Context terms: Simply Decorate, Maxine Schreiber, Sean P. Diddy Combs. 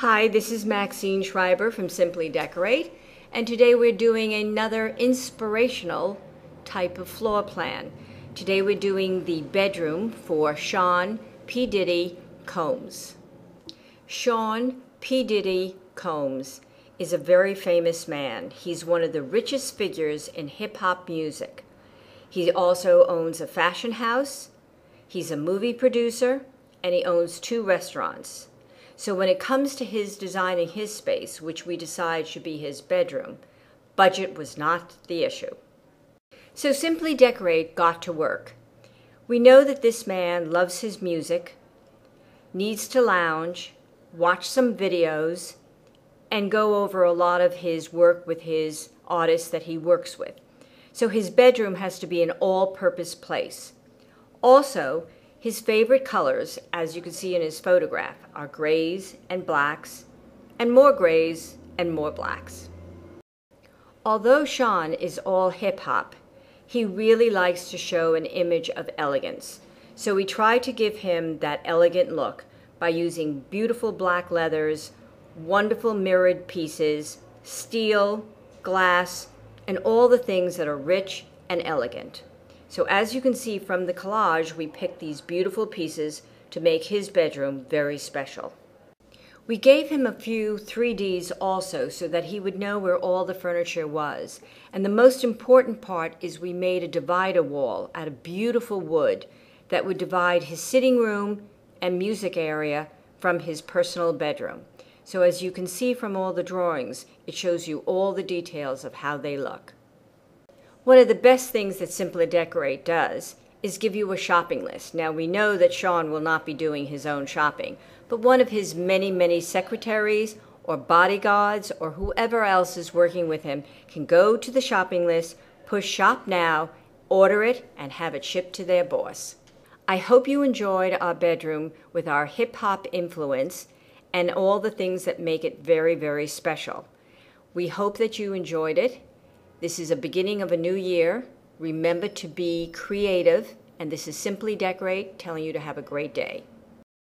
Hi, this is Maxine Schreiber from Simply Decorate, and today we're doing another inspirational type of floor plan. Today we're doing the bedroom for Sean P. Diddy Combs. Sean P. Diddy Combs is a very famous man. He's one of the richest figures in hip-hop music. He also owns a fashion house, he's a movie producer, and he owns 2 restaurants. So when it comes to his designing his space, which we decide should be his bedroom, budget was not the issue. So Simply Decorate got to work. We know that this man loves his music, needs to lounge, watch some videos, and go over a lot of his work with his artists that he works with. So his bedroom has to be an all-purpose place. Also, his favorite colors, as you can see in his photograph, are grays and blacks, and more grays and more blacks. Although Sean is all hip-hop, he really likes to show an image of elegance. So we try to give him that elegant look by using beautiful black leathers, wonderful mirrored pieces, steel, glass, and all the things that are rich and elegant. So as you can see from the collage, we picked these beautiful pieces to make his bedroom very special. We gave him a few 3Ds also so that he would know where all the furniture was. And the most important part is we made a divider wall out of beautiful wood that would divide his sitting room and music area from his personal bedroom. So as you can see from all the drawings, it shows you all the details of how they look. One of the best things that Simply Decorate does is give you a shopping list. Now we know that Sean will not be doing his own shopping, but one of his many secretaries or bodyguards or whoever else is working with him can go to the shopping list, push shop now, order it, and have it shipped to their boss. I hope you enjoyed our bedroom with our hip-hop influence and all the things that make it very special. We hope that you enjoyed it. This is a beginning of a new year. Remember to be creative, and this is Simply Decorate telling you to have a great day.